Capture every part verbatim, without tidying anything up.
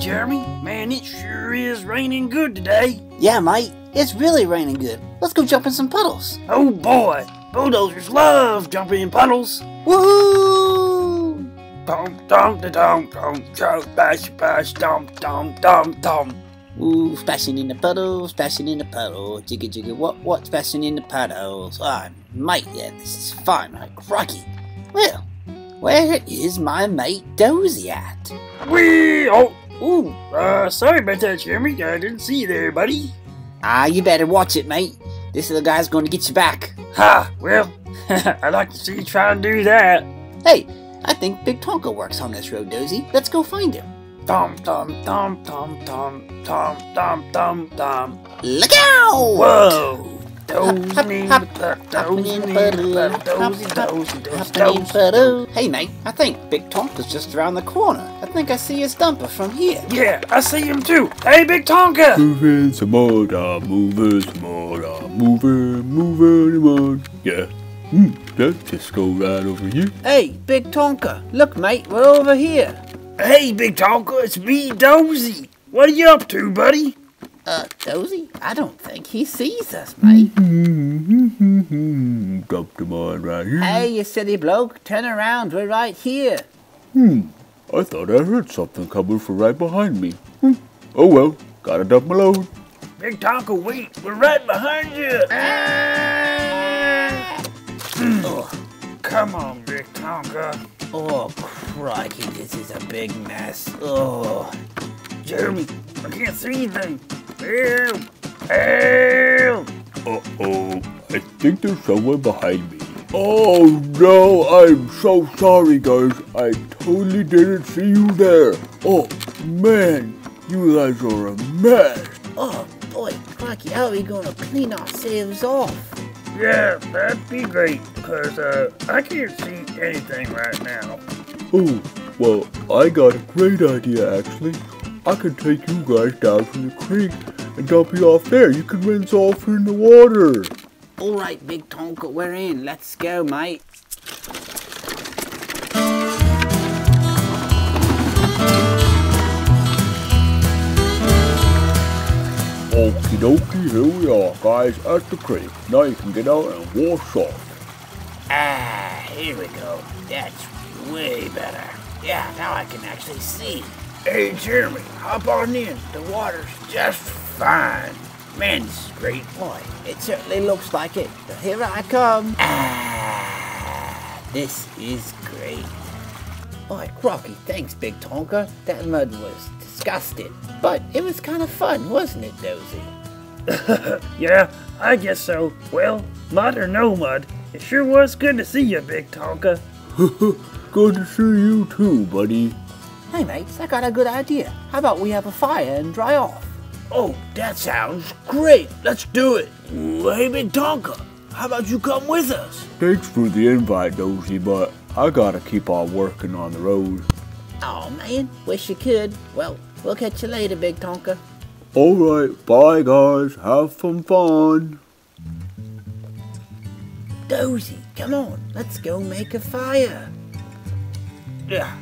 Jeremy. Man, it sure is raining good today. Yeah, mate. It's really raining good. Let's go jump in some puddles. Oh, boy. Bulldozers love jumping in puddles. Woohoo! Dom, dom, dom, dom, dom, splash, splash, dom, dom, dom, dom. Ooh, splashing in the puddle, splashing in the puddle. Jiggy, jiggy, what, what, splashing in the puddles. Ah, oh, mate, yeah, this is fun. Like Rocky. Well, where is my mate Dozy at? Wee! Oh, ooh, uh, sorry about that, Jeremy. I didn't see you there, buddy. Ah, you better watch it, mate. This little guy's going to get you back. Ha! Well, I'd like to see you try and do that. Hey, I think Big Tonka works on this road, Dozy. Let's go find him. Tom, tom, tom, tom, tom, tom, tom, tom, tom. Look out! Whoa! Dozy, dozy, hey, mate, I think Big Tonka's just around the corner. I think I see his dumper from here. Yeah, I see him too. Hey, Big Tonka! Moving some more, moving some more, moving, moving on. Yeah. Hmm, let's just go right over here. Hey, Big Tonka, look, mate, we're over here. Hey, Big Tonka, it's me, Dozy. What are you up to, buddy? Uh, Dozy? I don't think he sees us, mate. Drop the mine right here. Hey, you silly bloke, turn around, we're right here. Hmm, I thought I heard something coming from right behind me. Hmm. Oh well, gotta dump my load. Big Tonka, wait, we're right behind you. Ah! Mm. Oh. Come on, Big Tonka. Oh, crikey, this is a big mess. Oh, Jeremy, I can't see anything. Help! Help! Uh-oh, I think there's someone behind me. Oh no, I'm so sorry guys, I totally didn't see you there. Oh man, you guys are a mess. Oh boy, crikey, how are we gonna clean ourselves off? Yeah, that'd be great, because uh, I can't see anything right now. Oh, well, I got a great idea actually. I can take you guys down from the creek and dump you off there. You can rinse off in the water. All right, Big Tonka, we're in. Let's go, mate. Okie dokie, here we are, guys, at the creek. Now you can get out and wash off. Ah, here we go. That's way better. Yeah, now I can actually see. Hey Jeremy, hop on in. The water's just fine. Man, this is great. Boy, it certainly looks like it. But here I come. Ah, this is great. Boy, Crocky, thanks, Big Tonka. That mud was disgusting. But it was kind of fun, wasn't it, Dozy? Yeah, I guess so. Well, mud or no mud, it sure was good to see you, Big Tonka. Good to see you too, buddy. Hey mates, I got a good idea. How about we have a fire and dry off? Oh, that sounds great. Let's do it. Hey, Big Tonka, how about you come with us? Thanks for the invite, Dozy, but I gotta keep on working on the road. Oh man, wish you could. Well, we'll catch you later, Big Tonka. All right, bye guys. Have some fun. Dozy, come on. Let's go make a fire. Yeah.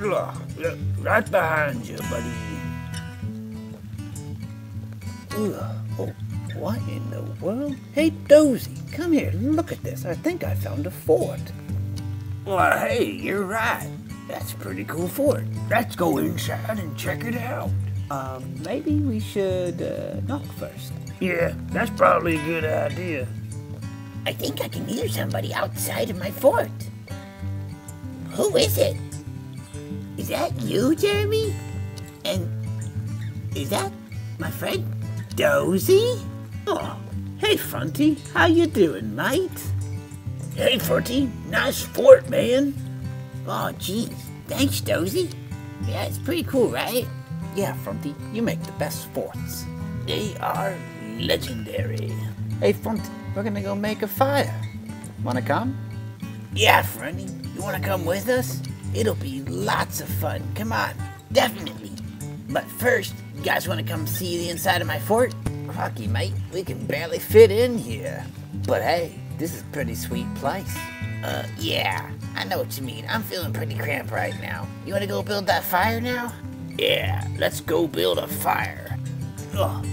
Look, look, right behind you, buddy. Ooh, oh, what in the world? Hey, Dozy, come here, look at this. I think I found a fort. Well, hey, you're right. That's a pretty cool fort. Let's go inside and check it out. Um, maybe we should uh, knock first. Yeah, that's probably a good idea. I think I can hear somebody outside of my fort. Who is it? Is that you, Jeremy? And is that my friend Dozy? Oh, hey Fronty, how you doing, mate? Hey Fronty, nice fort, man. Oh, geez, thanks, Dozy. Yeah, it's pretty cool, right? Yeah, Fronty, you make the best forts. They are legendary. Hey Fronty, we're gonna go make a fire. Wanna come? Yeah, Fronty, you wanna come with us? It'll be lots of fun. Come on, definitely. But first, you guys want to come see the inside of my fort? Crocky, mate, we can barely fit in here. But hey, this is a pretty sweet place. Uh, yeah, I know what you mean. I'm feeling pretty cramped right now. You want to go build that fire now? Yeah, let's go build a fire. Ugh.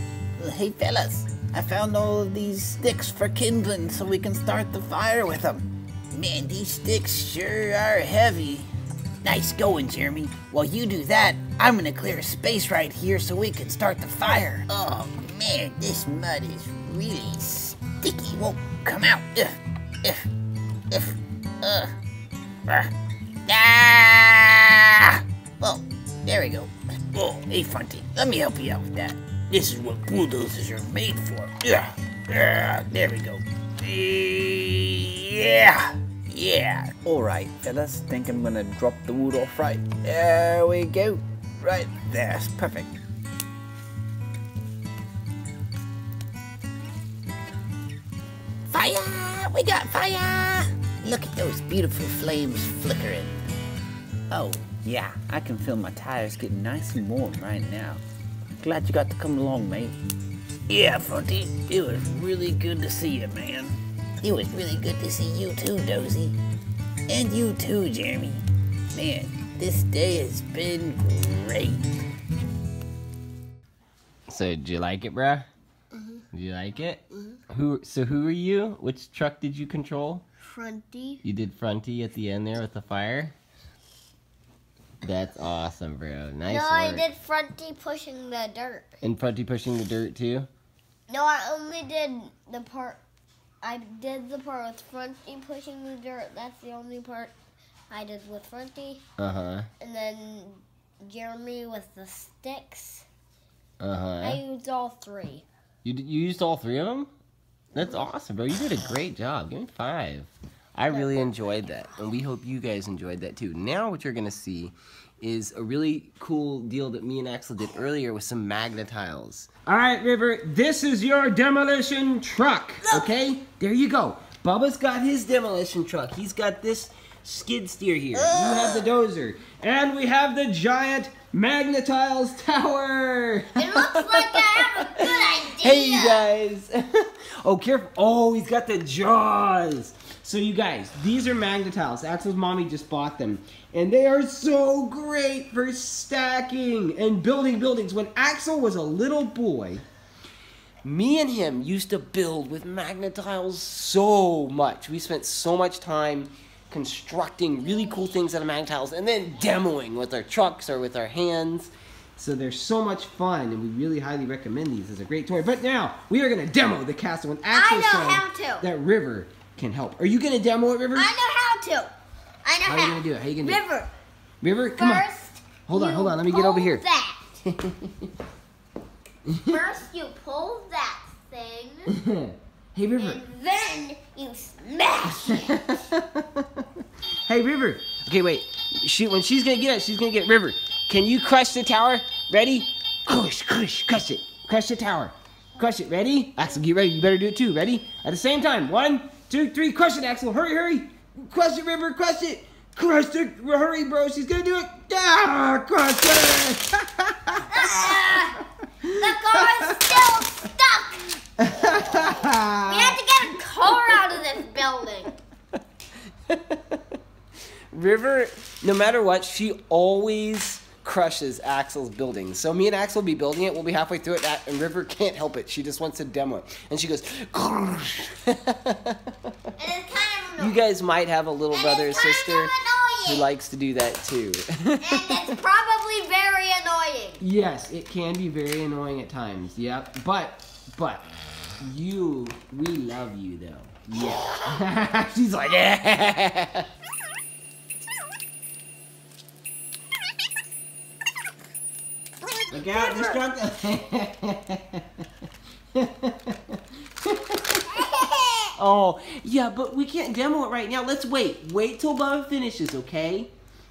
Hey fellas, I found all of these sticks for kindling so we can start the fire with them. Man, these sticks sure are heavy. Nice going, Jeremy. While you do that, I'm gonna clear a space right here so we can start the fire. Oh man, this mud is really sticky. Won't come out. Ugh. Ugh. Ugh. Ugh. Ugh. Ah! Oh, there we go. Oh, hey Fronty, let me help you out with that. This is what bulldozers are made for. Yeah, yeah. There we go. Yeah, yeah. All right, fellas. Think I'm gonna drop the wood off right. There we go. Right there. That's perfect. Fire! We got fire! Look at those beautiful flames flickering. Oh yeah, I can feel my tires getting nice and warm right now. Glad you got to come along, mate. Yeah, Fronty, it was really good to see you, man. It was really good to see you too, Dozy. And you too, Jeremy. Man, this day has been great. So, did you like it, bruh? Mm-hmm. Did you like it? Mm-hmm. Who? So, who are you? Which truck did you control? Fronty. You did Fronty at the end there with the fire? That's awesome, bro. Nice No, work. I did Fronty pushing the dirt. And Fronty pushing the dirt, too? No, I only did the part... I did the part with Fronty pushing the dirt. That's the only part I did with Fronty. Uh-huh. And then Jeremy with the sticks. Uh-huh. I used all three. You, you used all three of them? That's awesome, bro. You did a great job. Give me five. I really enjoyed that, and we hope you guys enjoyed that too. Now what you're going to see is a really cool deal that me and Axel did earlier with some Magna-Tiles. All right, River, this is your demolition truck, okay? There you go. Bubba's got his demolition truck. He's got this skid steer here. You have the dozer. And we have the giant Magna-Tiles tower. It looks like I have a good idea. Hey, you guys. Oh, careful. Oh, he's got the jaws. So you guys, these are Magna-Tiles. Axel's mommy just bought them. And they are so great for stacking and building buildings. When Axel was a little boy, me and him used to build with Magna-Tiles so much. We spent so much time constructing really cool things out of Magna-Tiles and then demoing with our trucks or with our hands. So they're so much fun, and we really highly recommend these as a great toy. But now, we are going to demo the castle. And Axel's I know how to. That River can help. Are you gonna demo it, River? I know how to. I know how. How are you gonna do it? How are you gonna do it? River. River, come on. Hold on, hold on. Let me get over here. First, you pull that thing. Hey, River. And then you smash it. Hey, River. Okay, wait. She when she's gonna get it, she's gonna get it. River. Can you crush the tower? Ready? Crush, crush, crush it. Crush the tower. Crush it. Ready? Axel, get ready. You better do it too. Ready? At the same time. One. Two, three, crush it, Axel. Hurry, hurry. Crush it, River. Crush it. Crush it. Hurry, bro. She's going to do it. Ah, crush it. uh, the car is still stuck. We have to get a car out of this building. River, no matter what, she always crushes Axel's building. So me and Axel will be building it. We'll be halfway through it, and River can't help it. She just wants to demo it. And she goes, and it's kind of you guys might have a little and brother or sister who likes to do that too. And it's probably very annoying. Yes, it can be very annoying at times. Yep. But, but, you, we love you though. Yeah. She's like, yeah. Look out, just drop the... Oh, yeah, but we can't demo it right now. Let's wait. Wait till Bubba finishes, okay?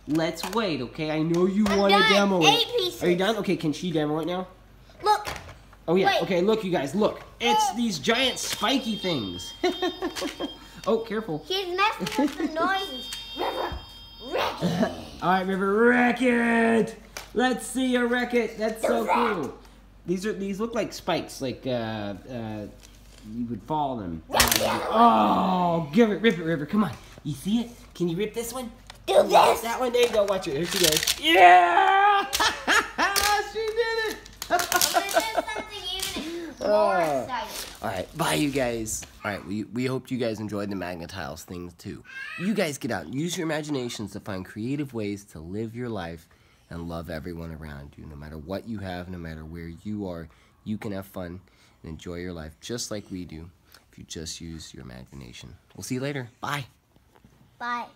Let's wait, okay? I know you want to demo it. Eight pieces. Are you done? Okay, can she demo it now? Look. Oh, yeah. Wait. Okay, look, you guys. Look. It's these giant spiky things. Oh, careful. She's messing up the noises. River, wreck it. All right, River, wreck it. Let's see your wreck it. That's so cool. These are these look like spikes, like uh, uh, you would fall them. Oh, give it, rip it, River. Come on. You see it? Can you rip this one? Do this. That one. There you go. Watch it. Here she goes. Yeah. something even more exciting. All right, bye, you guys. All right, we, we hope you guys enjoyed the Magna-Tiles things, too. You guys get out and use your imaginations to find creative ways to live your life and love everyone around you. No matter what you have, no matter where you are, you can have fun and enjoy your life just like we do if you just use your imagination. We'll see you later. Bye. Bye.